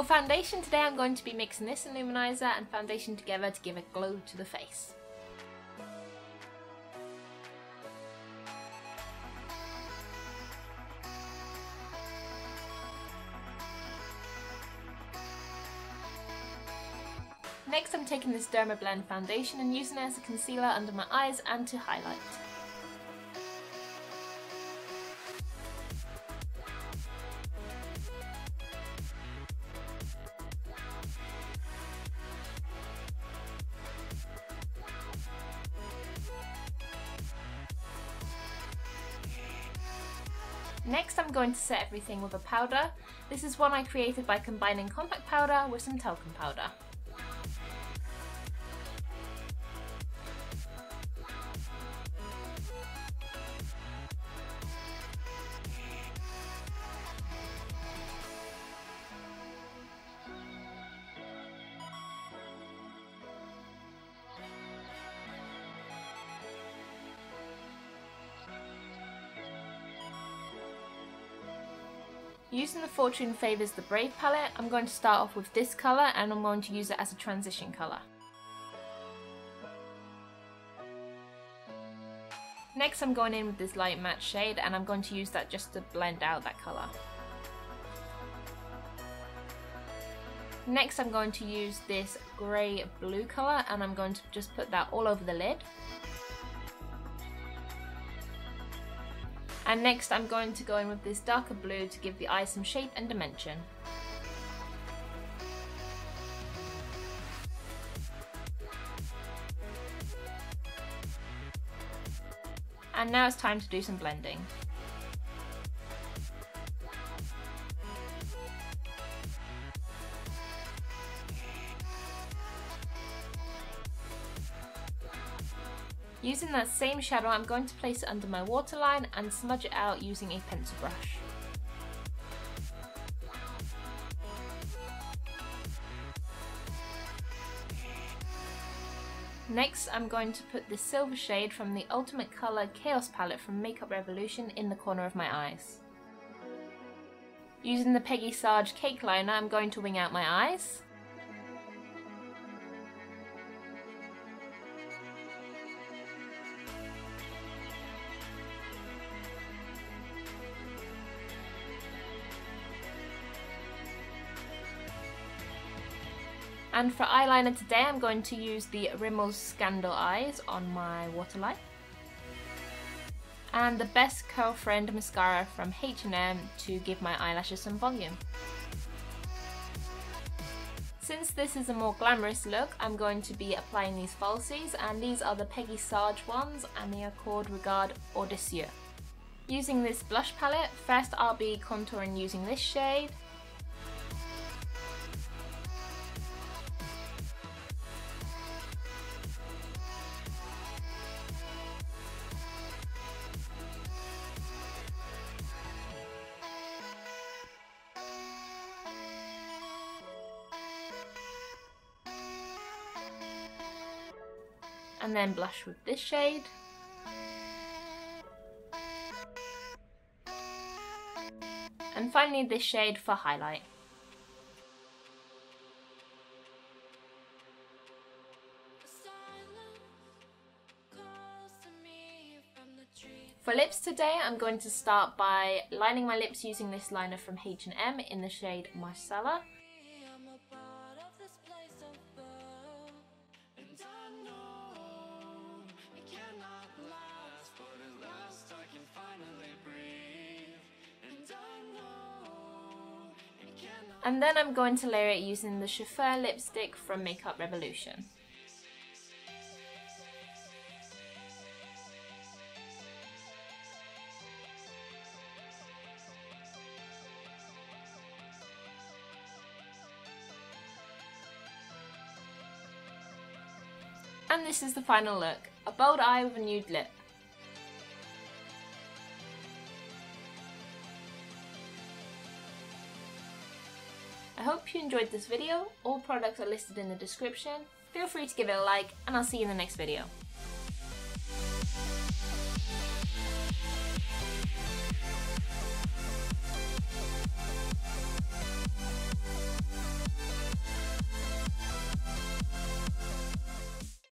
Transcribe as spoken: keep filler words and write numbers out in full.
For foundation today, I'm going to be mixing this and Luminizer and foundation together to give a glow to the face. Next, I'm taking this Derma Blend foundation and using it as a concealer under my eyes and to highlight. Next, I'm going to set everything with a powder. This is one I created by combining compact powder with some talcum powder. Using the Fortune Favors the Brave palette, I'm going to start off with this colour and I'm going to use it as a transition colour. Next, I'm going in with this light matte shade and I'm going to use that just to blend out that colour. Next, I'm going to use this grey blue colour and I'm going to just put that all over the lid. And next I'm going to go in with this darker blue to give the eye some shape and dimension. And now it's time to do some blending. Using that same shadow, I'm going to place it under my waterline and smudge it out using a pencil brush. Next, I'm going to put this silver shade from the Ultimate Colour Chaos Palette from Makeup Revolution in the corner of my eyes. Using the Peggy Sage Cakeliner, I'm going to wing out my eyes. And for eyeliner today, I'm going to use the Rimmel Scandal Eyes on my waterline. And the Best Curlfriend Mascara from H and M to give my eyelashes some volume. Since this is a more glamorous look, I'm going to be applying these falsies, and these are the Peggy Sage ones and they are called Regard Audacieux. Using this blush palette, first I'll be contouring using this shade. And then blush with this shade. And finally this shade for highlight. For lips today, I'm going to start by lining my lips using this liner from H and M in the shade Marsala. And then I'm going to layer it using the Chauffeur lipstick from Makeup Revolution. And this is the final look, a bold eye with a nude lip. I hope you enjoyed this video. All products are listed in the description. Feel free to give it a like, and I'll see you in the next video.